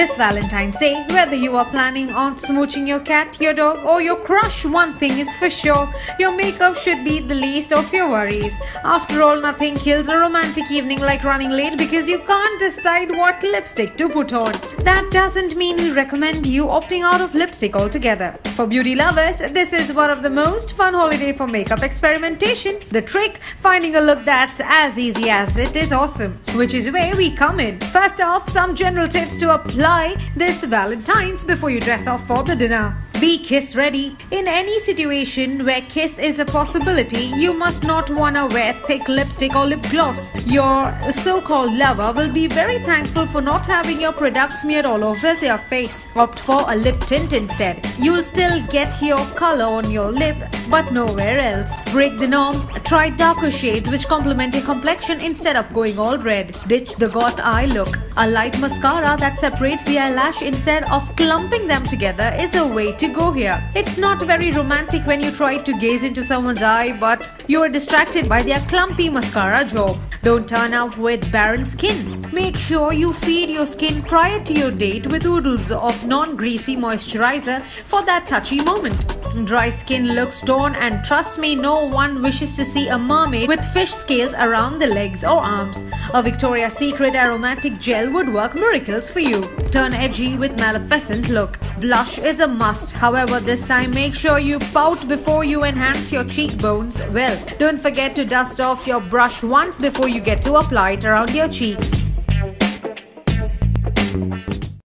This Valentine's Day, whether you are planning on smooching your cat, your dog or your crush, one thing is for sure, your makeup should be the least of your worries. After all, nothing kills a romantic evening like running late because you can't decide what lipstick to put on. That doesn't mean we recommend you opting out of lipstick altogether. For beauty lovers, this is one of the most fun holiday for makeup experimentation. The trick, finding a look that's as easy as it is awesome, which is where we come in. First off, some general tips to apply this Valentine's before you dress off for the dinner. Be kiss ready. In any situation where kiss is a possibility, you must not wanna wear thick lipstick or lip gloss. Your so-called lover will be very thankful for not having your product smeared all over their face. Opt for a lip tint instead. You'll still get your color on your lip, but nowhere else. Break the norm. Try darker shades which complement your complexion instead of going all red. Ditch the goth eye look. A light mascara that separates the eyelash instead of clumping them together is a way to go here. It's not very romantic when you try to gaze into someone's eye but you are distracted by their clumpy mascara job. Don't turn up with barren skin. Make sure you feed your skin prior to your date with oodles of non-greasy moisturizer for that touchy moment. Dry skin looks torn, and trust me, no one wishes to see a mermaid with fish scales around the legs or arms. A Victoria's Secret aromatic gel would work miracles for you. Turn edgy with Maleficent look. Blush is a must, however this time make sure you pout before you enhance your cheekbones well. Don't forget to dust off your brush once before you get to apply it around your cheeks.